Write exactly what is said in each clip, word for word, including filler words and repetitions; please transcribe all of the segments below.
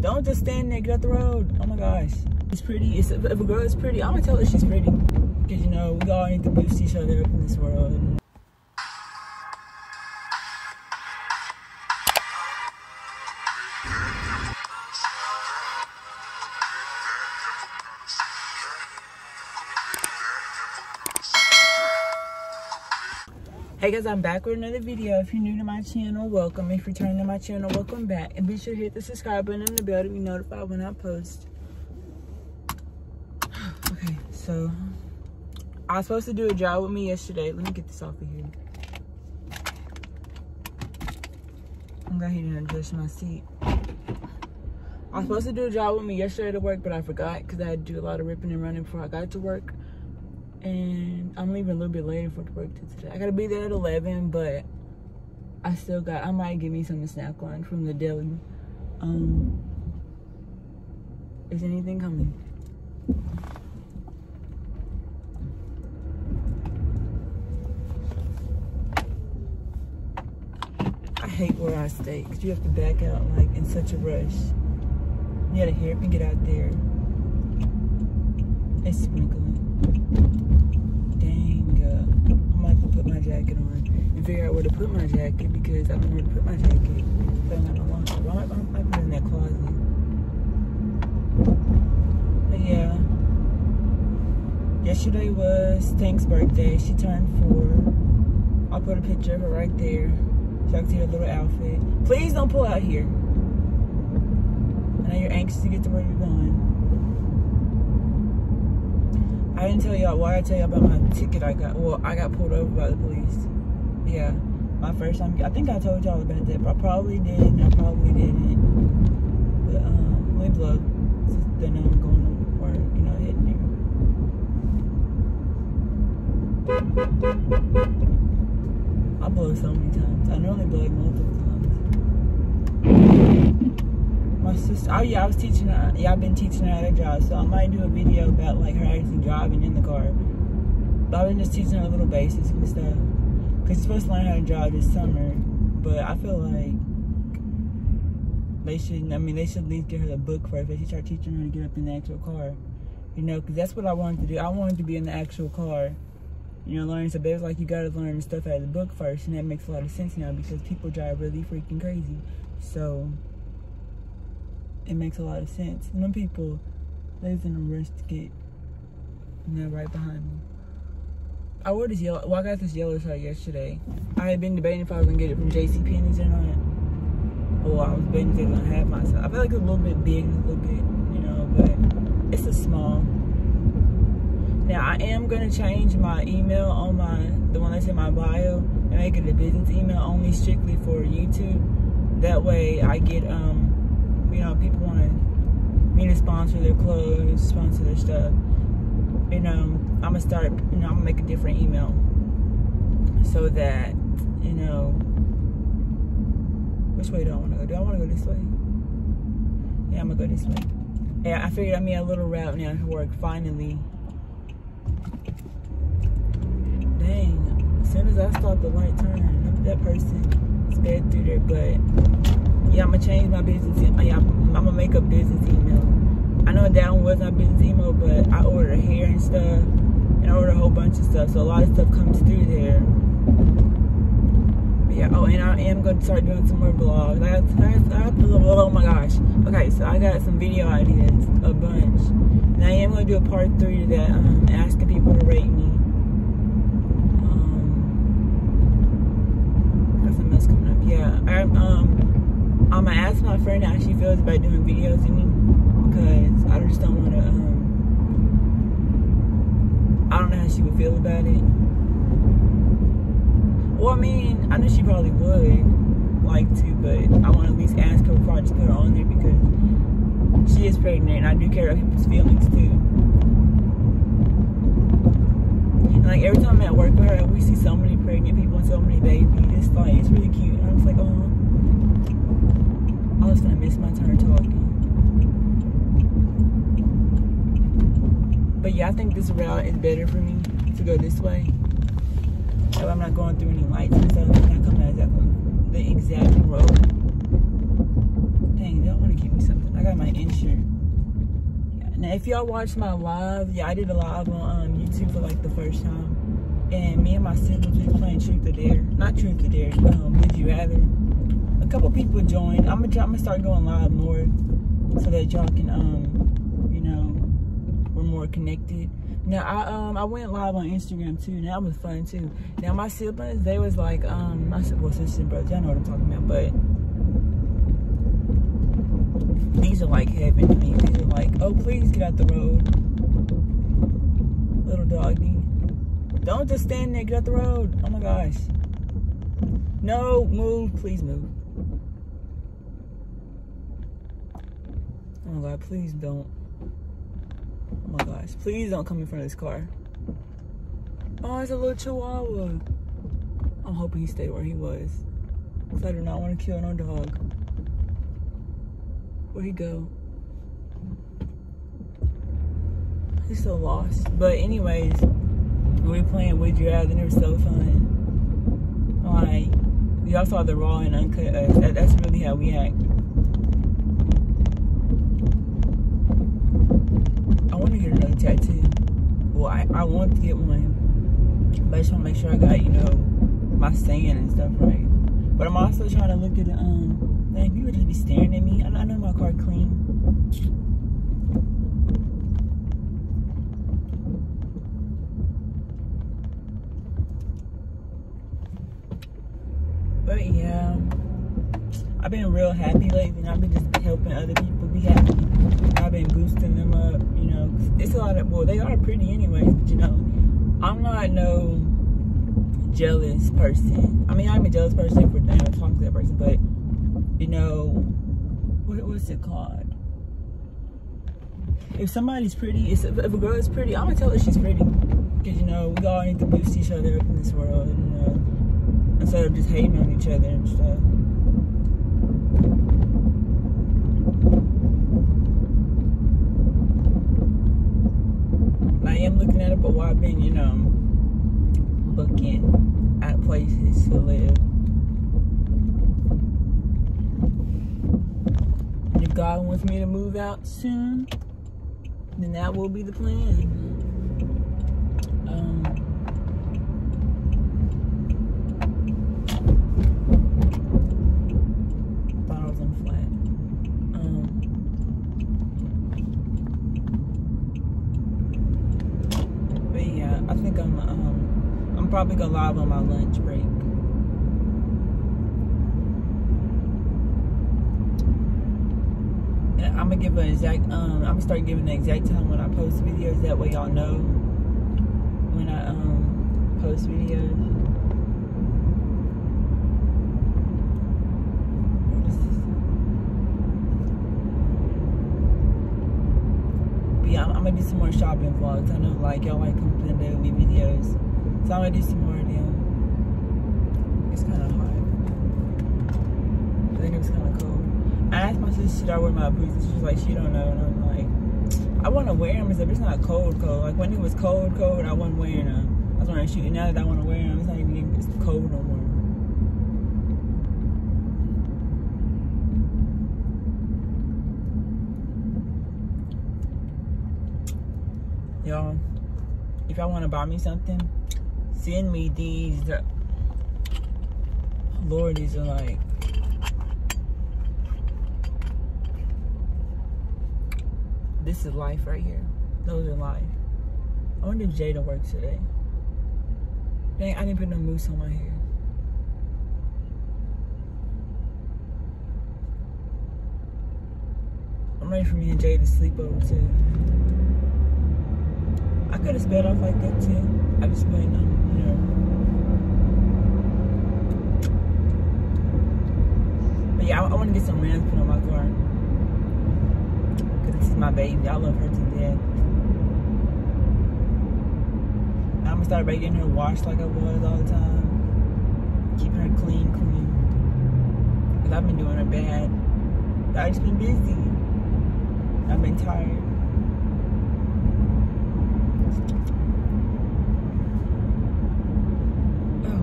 Don't just stand there, get out the road. Oh my gosh. It's pretty. It's, if a girl is pretty, I'm gonna tell her she's pretty. Because, you know, we all need to boost each other up in this world. Hey guys, I'm back with another video. If you're new to my channel, welcome. If you're returning to my channel, welcome back. And be sure to hit the subscribe button and the bell to be notified when I post. Okay, so I was supposed to do a drive with me yesterday. Let me get this off of here. I'm glad he didn't adjust my seat. I was supposed to do a drive with me yesterday to work, but I forgot because I had to do a lot of ripping and running before I got to work. And I'm leaving a little bit later for work today. I gotta be there at eleven, but I still got, I might give me something to snack on from the deli. Um, is anything coming? I hate where I stay, because you have to back out like in such a rush. You gotta help me get out there. It's sprinkling. Dang, uh, I'm gonna have to put my jacket on and figure out where to put my jacket, because I don't know where to put my jacket. But I'm not alone. Why am I put it in that closet? But yeah, yesterday was Tank's birthday. She turned four. I'll put a picture of her right there so I can see her little outfit. Please don't pull out here. I know you're anxious to get to where you're going. I didn't tell y'all why I tell y'all about my ticket I got. Well, I got pulled over by the police. Yeah, my first time. I think I told y'all about that, but I probably did and I probably didn't. But um, we blow. So then I'm going to work, you know, hitting here. I blow so many times. I normally blow like multiple times. My sister, oh yeah, I was teaching her, yeah, I've been teaching her how to drive, so I might do a video about like her actually driving in the car. But I've been just teaching her little basics and stuff, because she's supposed to learn how to drive this summer, but I feel like they should, I mean, they should at least get her the book first, but she started teaching her to get up in the actual car, you know, because that's what I wanted to do. I wanted to be in the actual car, you know, learning, so it's like you gotta learn stuff out of the book first, and that makes a lot of sense now, because people drive really freaking crazy, so it makes a lot of sense. And them people, they was in a rush to get, and they're right behind me. I wore this yellow, well I got this yellow shirt yesterday. I had been debating if I was gonna get it from J C Penney's or not. Or I was debating if I was gonna have myself. I feel like it's a little bit big, a little bit, you know, but it's a small. Now I am gonna change my email on my, the one that's in my bio, and make it a business email only strictly for YouTube. That way I get, um, you know, people want me to sponsor their clothes, sponsor their stuff. You know, I'm gonna start, you know, I'm gonna make a different email so that, you know, which way do I wanna go? Do I wanna go this way? Yeah, I'm gonna go this way. Yeah, I figured I made a little route now to work, finally. Dang, as soon as I stopped the light turn, that person sped through there, but yeah, I'm gonna change my business. Yeah, I'm, I'm gonna make a business email. I know that one was my business email, but I ordered hair and stuff, and I ordered a whole bunch of stuff. So a lot of stuff comes through there. But yeah. Oh, and I am gonna start doing some more vlogs. I, I, I, oh my gosh. Okay, so I got some video ideas, a bunch, and I am gonna do a part three to that. Um, asking people to rate me. Um, got some mess coming up. Yeah. I, um. I'm gonna ask my friend how she feels about doing videos with me, because I just don't wanna, um, I don't know how she would feel about it. Well, I mean, I know she probably would like to, but I wanna at least ask her before I just put her on there, because she is pregnant and I do care about people's feelings too. And like every time I'm at work with her, we see so many pregnant people and so many babies. It's like, it's really cute. And I'm just like, oh. I was gonna miss my turn talking. But yeah, I think this route is better for me to go this way. So I'm not going through any lights and stuff, and I come out exactly the exact road. Dang, they don't wanna give me something. I got my insurance. Yeah. Now, if y'all watched my live, yeah, I did a live on um, YouTube for like the first time, and me and my siblings were playing Truth or Dare. Not Truth or Dare. Um, Would You Rather? A couple people joined. I'm gonna I'm gonna start going live more so that y'all can um you know we're more connected. Now I um I went live on Instagram too. Now that was fun too. Now my siblings, they was like um my well sisters and brothers. Y'all know what I'm talking about, but. These are like heaven to me. These are like, oh, please get out the road. Little doggy. Don't just stand there. Get out the road. Oh, my gosh. No, move. Please move. Oh, my God. Please don't. Oh, my gosh. Please don't come in front of this car. Oh, it's a little chihuahua. I'm hoping he stayed where he was. Because I do not want to kill no dog. Where'd he go? He's so lost. But anyways, we were playing Would You Rather, and it was so fun. Like, y'all saw the raw and uncut us. That, that's really how we act. I want to get another tattoo. Well, I, I want to get one. But I just want to make sure I got, you know, my sand and stuff right. But I'm also trying to look at the, um... Like, you would just be staring at me. I know my car clean. But yeah, I've been real happy lately. And I've been just helping other people be happy. I've been boosting them up, you know. It's a lot of, well, they are pretty anyways, but you know, I'm not no jealous person. I mean, I'm a jealous person for damn talking to that person, but you know, what was it called? If somebody's pretty, if a girl is pretty, I'm gonna tell her she's pretty. Cause you know, we all need to boost each other up in this world, you know, instead of just hating on each other and stuff. I am looking at it, but while I've been, you know, looking at places to live. God wants me to move out soon, then that will be the plan. Um, bottles and flat. Um, but yeah, I think I'm. Um, I'm probably gonna live on my lunch break. I'm gonna give an exact, um, I'm gonna start giving the exact time when I post videos. That way y'all know when I, um, post videos. What is this? But yeah, I'm, I'm gonna do some more shopping vlogs. I know, like, y'all like complaining about me videos. So I'm gonna do some more of them. It's kinda hot. I think it was kinda cold. I asked my sister, should I wear my boots? And she was like, she don't know. And I'm like, I want to wear them. It's, like, it's not cold, cold. Like, when it was cold, cold, I wasn't wearing them. I was wearing shoes. And now that I want to wear them, it's not even getting, it's cold no more. Y'all, if y'all want to buy me something, send me these. The, Lord, these are like. This is life right here. Those are life. I wonder if Jada works today. Dang, I didn't put no mousse on my hair. I'm ready for me and Jada to sleep over too. I could have spelled off like that too. I just went on, you know. But yeah, I, I want to get some rims put on my car. This is my baby. I love her to death. I'm gonna start getting her washed like I was all the time. Keeping her clean, clean. Cause I've been doing her bad. But I just been busy. I've been tired. Oh,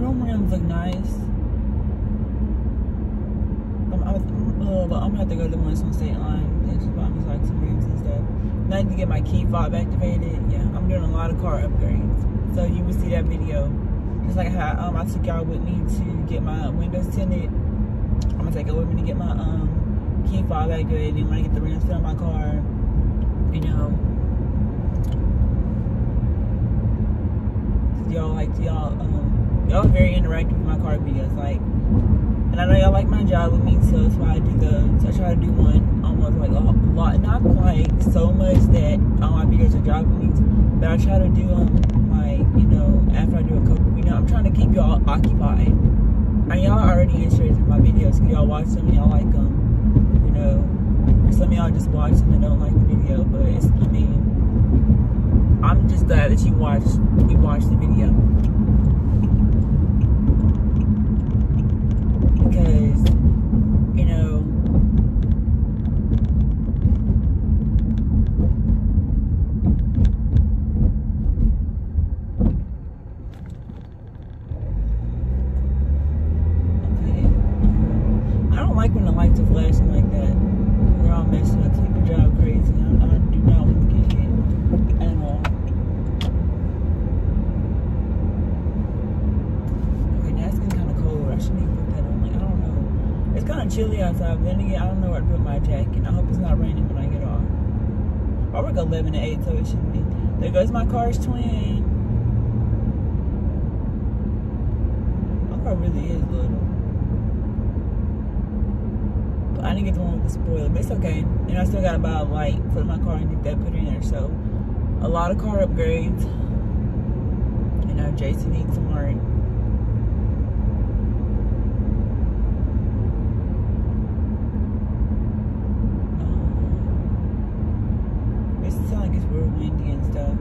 room rims look nice. I'm, I'm, going, but I'm gonna have to go to the ones who stay on. They just bought me like some ribs and stuff. And I need to get my key fob activated. Yeah, I'm doing a lot of car upgrades. So you will see that video. Just like how um, I took y'all with me to get my windows tinted. I'm gonna take it with me to get my um, key fob activated. And when I get the rims on my car, you know. Y'all like y'all um, y'all very interactive with my car videos, like, and I know y'all like my job with me too, so I do those. I try to do one almost like a lot, not like so much that all my videos are job with me, but I try to do them like, you know, after I do a couple, you know, I'm trying to keep y'all occupied. And y'all are already interested in my videos, cause y'all watch them and y'all like them, you know. Some of y'all just watch them and don't like the video, but it's, I mean, I'm just glad that you watched you watched the video, because, you know, okay. I don't like when the lights are flashing like that. We're all messed up, people drive crazy. I, I do not want to get hit at all. It's kind of chilly outside, but then again, I don't know where to put my jacket. I hope it's not raining when I get off. I work eleven to eight, so it shouldn't be. There goes my car's twin. My car really is little. But I didn't get the one with the spoiler, but it's okay. And I still got to buy a light for my car and get that put in there. So, a lot of car upgrades. You know, Jason needs some work. Windy and stuff.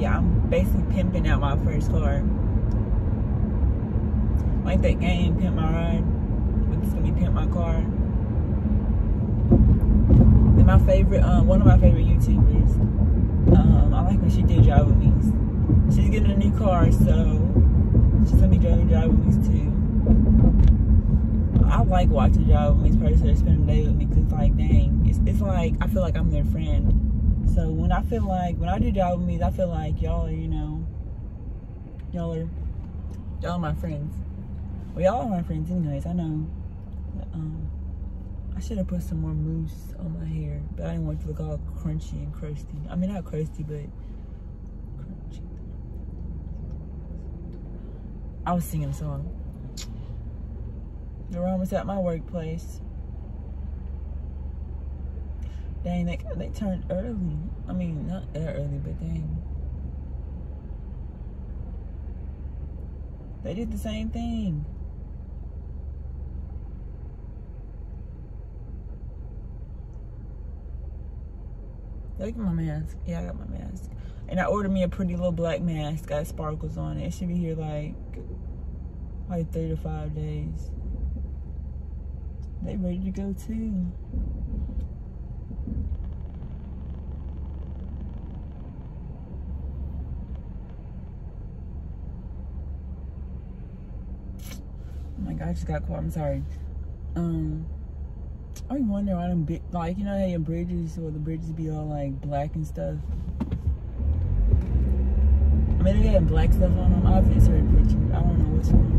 Yeah, I'm basically pimping out my first car. Like that game, Pimp My Ride, but it's gonna be Pimp My Car. And my favorite, um, one of my favorite YouTubers, um, I like when she did drive with me. She's getting a new car, so she's gonna be driving drive with me too. I like watching y'all with me, person spend the day with me, because it's like, dang, it's, it's like, I feel like I'm their friend. So when I feel like, when I do y'all with me, I feel like y'all are, you know, y'all are, y'all are my friends. Well, y'all are my friends anyways, I know. But, um, I should have put some more mousse on my hair, but I didn't want it to look all crunchy and crusty. I mean, not crusty, but crunchy. I was singing a song. The room is at my workplace. Dang, they, they turned early. I mean, not that early, but dang. They did the same thing. Look at my mask. Yeah, I got my mask. And I ordered me a pretty little black mask. Got sparkles on it. It should be here like, like three to five days. They ready to go too. Oh my God, I just got caught. I'm sorry. Um, I be wondering why them big, like, you know how your bridges, or the bridges be all like black and stuff. I mean, they had black stuff on them. I've inserted pictures. I don't know what's wrong.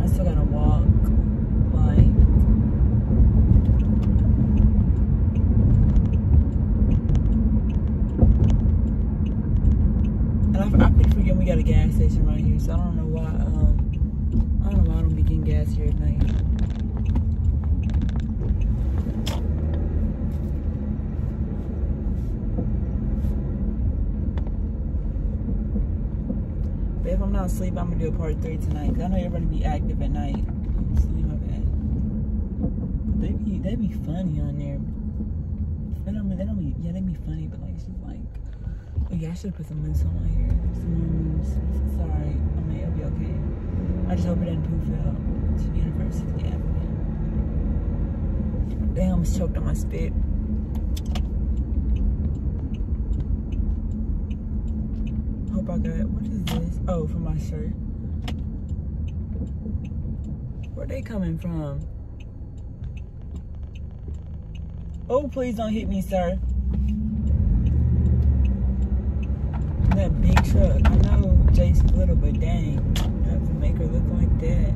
I still gotta walk, like, and I, I keep forgetting we got a gas station right here, so I don't know why, um, I don't know why I don't be getting gas here at night. If I'm not asleep, I'm gonna do a part three tonight. Cause I know everybody be active at night. Oops, my bad. They be they be funny on there. They don't, they don't be yeah they be funny, but like she's like, oh yeah, I should put some mousse on my hair. Some more mousse. It's alright. I mean, it'll be okay. I just hope it didn't poof out to university. Yeah. Damn, I almost choked on my spit. hope I got, what is this? Oh, for my shirt. Where they coming from? Oh, please don't hit me, sir. That big truck. I know Jake's little, but dang, I have to make her look like that.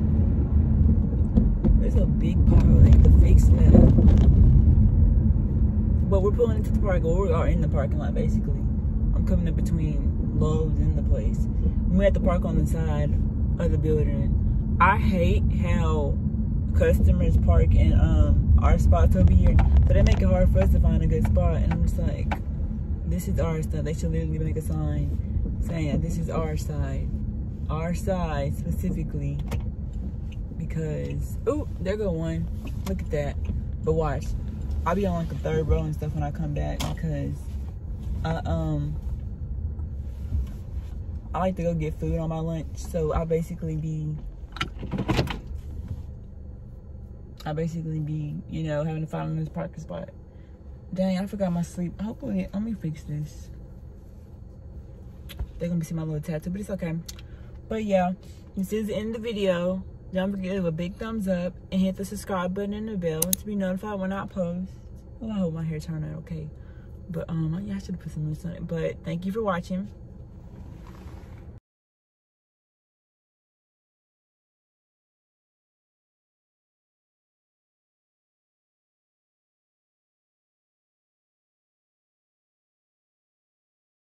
There's a big pile. I need to fix that. But we're pulling into the park, or we are in the parking lot, basically. I'm coming up between Lowe's and the place. We had to park on the side of the building. I hate how customers park in um, our spots over here, so they make it hard for us to find a good spot. And I'm just like, this is our stuff. They should literally make a sign saying that this is our side. Our side, specifically. Because, ooh, there go one. Look at that. But watch. I'll be on like the third row and stuff when I come back because I, um, I like to go get food on my lunch. So I basically be, I basically be, you know, having to find this parking spot. Dang, I forgot my sleep. Hopefully, let me fix this. They're gonna see my little tattoo, but it's okay. But yeah, this is the end of the video. Don't forget to give a big thumbs up and hit the subscribe button and the bell to be notified when I post. Well, I hope my hair turned out okay. But, um, yeah, I should have put some loose on it. But thank you for watching.